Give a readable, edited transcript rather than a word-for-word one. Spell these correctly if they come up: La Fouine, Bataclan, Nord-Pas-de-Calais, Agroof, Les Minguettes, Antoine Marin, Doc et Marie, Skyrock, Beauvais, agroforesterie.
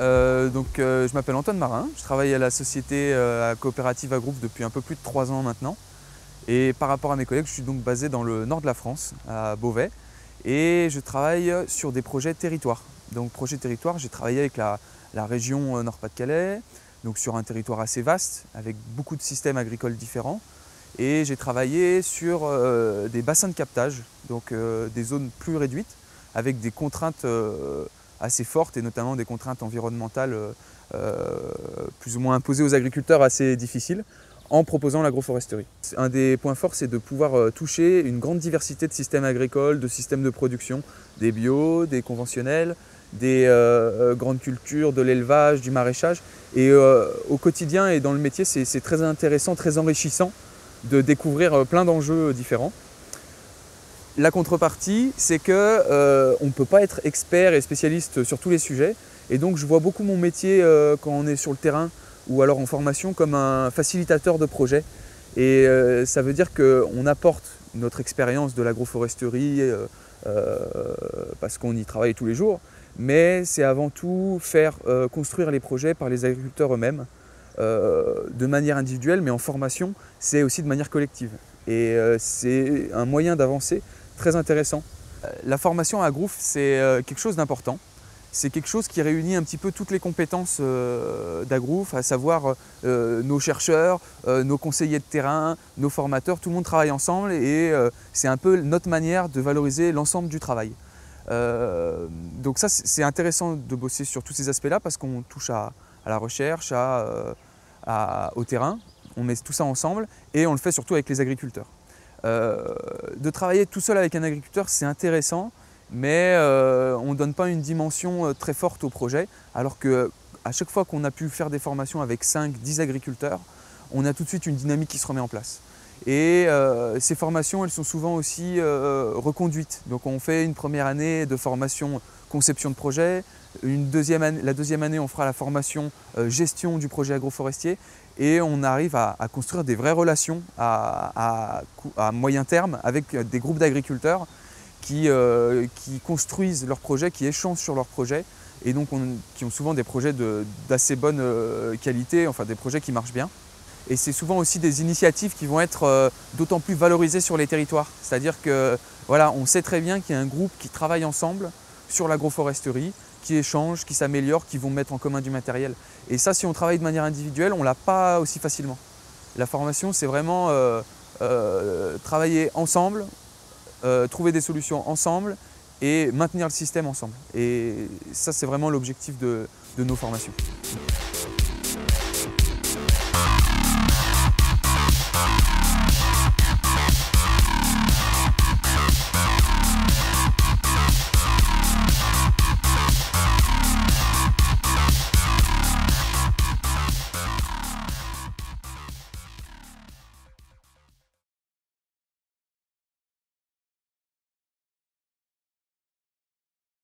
Je m'appelle Antoine Marin, je travaille à la société à coopérative Agroof depuis un peu plus de 3 ans maintenant. Et par rapport à mes collègues, je suis donc basé dans le nord de la France, à Beauvais, et je travaille sur des projets territoires. Donc projet territoire, j'ai travaillé avec la région Nord-Pas-de-Calais, donc sur un territoire assez vaste, avec beaucoup de systèmes agricoles différents. Et j'ai travaillé sur des bassins de captage, donc des zones plus réduites, avec des contraintes assez fortes, et notamment des contraintes environnementales plus ou moins imposées aux agriculteurs assez difficiles, en proposant l'agroforesterie. Un des points forts, c'est de pouvoir toucher une grande diversité de systèmes agricoles, de systèmes de production, des bio, des conventionnels, des grandes cultures, de l'élevage, du maraîchage. Et au quotidien et dans le métier, c'est très intéressant, très enrichissant de découvrir plein d'enjeux différents. La contrepartie, c'est qu'on ne peut pas être expert et spécialiste sur tous les sujets. Et donc, je vois beaucoup mon métier quand on est sur le terrain ou alors en formation comme un facilitateur de projet. Et ça veut dire qu'on apporte notre expérience de l'agroforesterie parce qu'on y travaille tous les jours, mais c'est avant tout faire construire les projets par les agriculteurs eux-mêmes de manière individuelle, mais en formation, c'est aussi de manière collective. Et c'est un moyen d'avancer très intéressant. La formation à Agroof, c'est quelque chose d'important. C'est quelque chose qui réunit un petit peu toutes les compétences d'Agroof, à savoir nos chercheurs, nos conseillers de terrain, nos formateurs, tout le monde travaille ensemble et c'est un peu notre manière de valoriser l'ensemble du travail. Donc ça, c'est intéressant de bosser sur tous ces aspects-là parce qu'on touche à la recherche, au terrain, on met tout ça ensemble et on le fait surtout avec les agriculteurs. De travailler tout seul avec un agriculteur, c'est intéressant, mais on ne donne pas une dimension très forte au projet, alors qu'à chaque fois qu'on a pu faire des formations avec 5-10 agriculteurs, on a tout de suite une dynamique qui se remet en place. Et ces formations, elles sont souvent aussi reconduites. Donc on fait une première année de formation conception de projet, la deuxième année on fera la formation gestion du projet agroforestier, et on arrive à construire des vraies relations à moyen terme avec des groupes d'agriculteurs qui construisent leurs projets, qui échangent sur leurs projets, et donc qui ont souvent des projets d'assez bonne qualité, enfin des projets qui marchent bien. Et c'est souvent aussi des initiatives qui vont être d'autant plus valorisées sur les territoires. C'est-à-dire que voilà, on sait très bien qu'il y a un groupe qui travaille ensemble sur l'agroforesterie, qui échangent, qui s'améliorent, qui vont mettre en commun du matériel. Et ça, si on travaille de manière individuelle, on ne l'a pas aussi facilement. La formation, c'est vraiment travailler ensemble, trouver des solutions ensemble et maintenir le système ensemble. Et ça, c'est vraiment l'objectif de nos formations.